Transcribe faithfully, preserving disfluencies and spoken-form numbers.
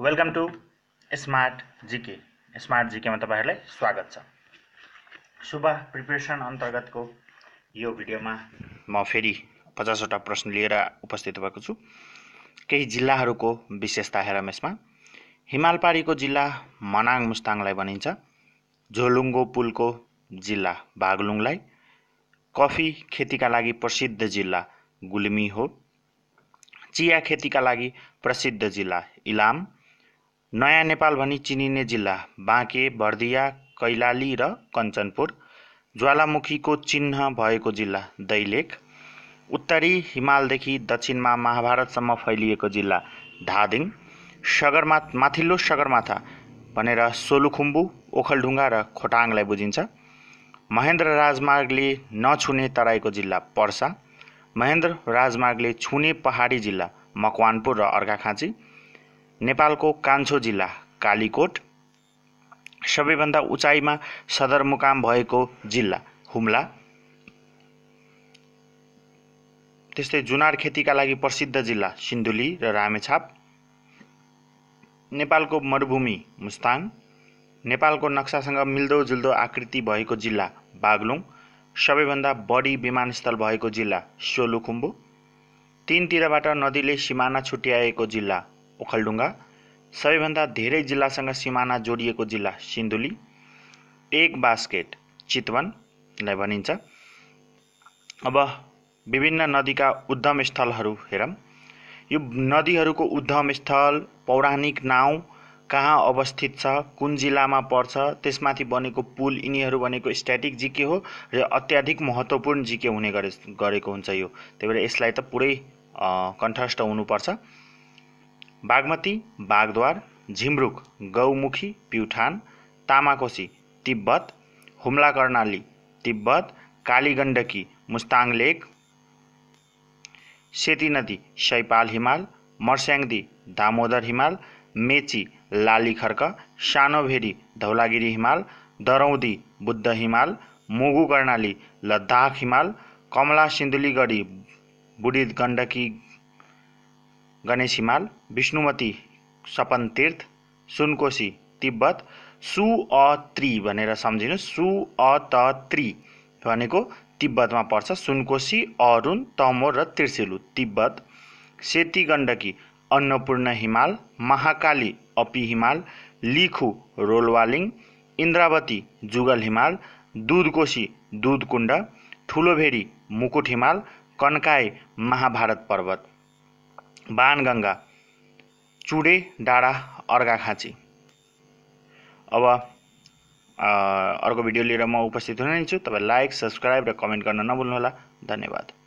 Welcome to smart GK. Smart GK में तपाईहरुलाई स्वागत छ। शुभ प्रिपरेसन अंतर्गत को यो भिडियो में म फेरि पचासवटा प्रश्न लिएर उपस्थित भएको छु। केही जिल्लाहरुको विशेषता हेरौं। यसमा हिमाल पहाडीको जिल्ला मनाङ मुस्ताङलाई भनिन्छ। झोलुङ्गो पुलको जिल्ला बागलुङलाई। कफी खेतीका लागि प्रसिद्ध जिल्ला गुल्मी हो। चिया खेतीका लागि प्रसिद्ध जिल्ला इलाम। नयाँ नेपाल भनी चिनिने जिल्ला बाँके, बर्दिया, कैलाली र कञ्चनपुर। ज्वालामुखीको चिन्ह भएको जिल्ला दैलेख। उत्तरी हिमालदेखि दक्षिणमा महाभारतसम्म फैलिएको जिल्ला धादिङ। सगरमाथा माथिल्लो सगरमाथा भनेर सोलुखुम्बु, ओखलढुङ्गा र खोटाङलाई बुझिन्छ। महेन्द्र राजमार्गले नछुने तराईको जिल्ला पर्सा। महेन्द्र राजमार्गले छुने पहाडी जिल्ला मकवानपुर र अर्घाखाँची। नेपालको कान्छो जिल्ला कालीकोट। सबैभन्दा उचाइमा सदरमुकाम भएको जिल्ला हुम्ला। त्यस्तै जुनार खेतीका लागि प्रसिद्ध जिल्ला सिन्धुली र रामेछाप। नेपालको मरुभूमि मुस्ताङ। नेपालको नक्सासँग मिल्दोजुल्दो आकृति भएको जिल्ला बागलुङ। सबैभन्दा बढी विमानस्थल भएको जिल्ला सोलुखुम्बु। तीनतिरबाट नदीले सिमाना छुट्याएको जिल्ला ओखलढुङ्गा। सबैभन्दा धेरै जिल्लासँग सिमाना जोडिएको जिल्ला सिन्धुली। एक बास्केट चितवनलाई भनिन्छ। अब विभिन्न नदीका उद्गम स्थलहरू हेरौं। यो नदीहरूको उद्गम स्थल, पौराणिक नाउँ, कहाँ अवस्थित छ, कुन जिल्लामा पर्छ, त्यसमाथि बनेको पुल, यिनीहरू भनेको स्ट्याटिक जीके हो र अत्याधिक महत्त्वपूर्ण जीके हुने गरेको हुन्छ यो। त्यही भएर यसलाई त पुरै कन्ठस्थ हुनुपर्छ। बागमती बागद्वार, झिमरुक गौमुखी प्युठान, तामाकोशी तिब्बत, हुम्ला कर्णाली तिब्बत, कालीगण्डकी मुस्ताङ लेक, सेती नदी सैपाल हिमाल, मर्स्याङ्दी दामोदर हिमाल, मेची लालीखर्क, सानोभेरी धौलागिरी हिमाल, दरौदी बुद्ध हिमाल, मुगु कर्णाली लद्दाख हिमाल, कमला सिन्धुलीगढी बुढी गण्डकी गणेश हिमाल, विष्णुमती सपन तीर्थ, सुनकोशी तिब्बत। सु अ त्री भनेर सम्झिनु, सु अ त त्री भनेको तिब्बतमा पर्छ। सुनकोशी, अरुण, तमोर र त्रिशुलु तिब्बत। सेती गण्डकी अन्नपूर्ण हिमाल, महाकाली अपी हिमाल, लिखु रोलवालिङ, इन्द्रावती जुगल हिमाल, दुधकोशी दुधकुण्ड, ठुलोभेरी मुकुट हिमाल, कन्काय महाभारत पर्वत, बाणगंगा चुडे डाँडा अर्घाखाँची। अब अर्को भिडियो लिएर म उपस्थित हुनेछु। तपाईँ लाइक, सब्सक्राइब र कमेन्ट गर्न नभुल्नुहोला। धन्यवाद।